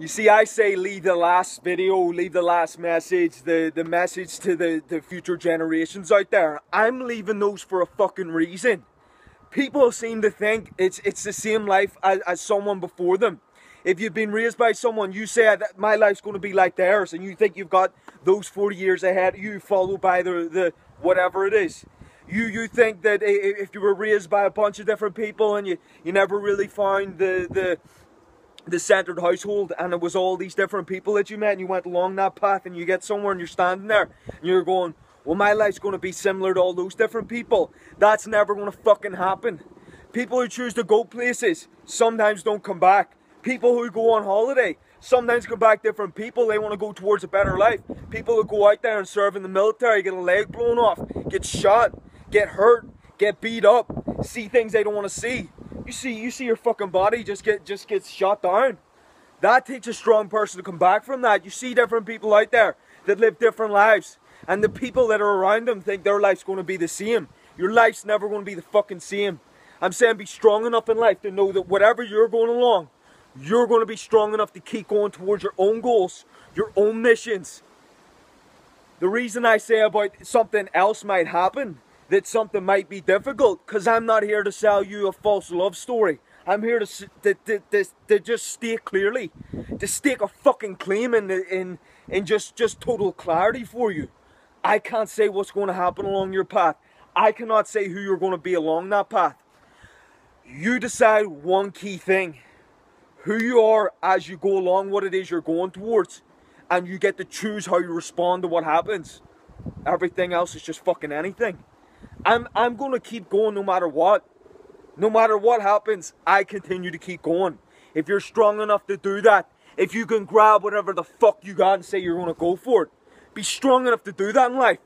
You see, I say leave the last video, leave the last message, the message to the future generations out there. I'm leaving those for a fucking reason. People seem to think it's the same life as someone before them. If you've been raised by someone, you say, my life's going to be like theirs, and you think you've got those 40 years ahead, you followed by the whatever it is. You think that if you were raised by a bunch of different people and you never really found the centered household, and it was all these different people that you met, and you went along that path, and you get somewhere and you're standing there and you're going, well, my life's going to be similar to all those different people. That's never going to fucking happen. People who choose to go places sometimes don't come back. People who go on holiday sometimes come back different people. They want to go towards a better life. People who go out there and serve in the military, get a leg blown off, get shot, get hurt, get beat up, see things they don't want to see. You see your fucking body just gets shot down. That takes a strong person to come back from that. You see different people out there that live different lives, and the people that are around them think their life's going to be the same. Your life's never going to be the fucking same. I'm saying be strong enough in life to know that whatever you're going along, you're going to be strong enough to keep going towards your own goals, your own missions. The reason I say about something else might happen, that something might be difficult, because I'm not here to sell you a false love story. I'm here to just state clearly, to stake a fucking claim in just total clarity for you. I can't say what's going to happen along your path. I cannot say who you're going to be along that path. You decide one key thing: who you are as you go along, what it is you're going towards, and you get to choose how you respond to what happens. Everything else is just fucking anything. I'm going to keep going no matter what. No matter what happens, I continue to keep going. If you're strong enough to do that, if you can grab whatever the fuck you got and say you're going to go for it, be strong enough to do that in life.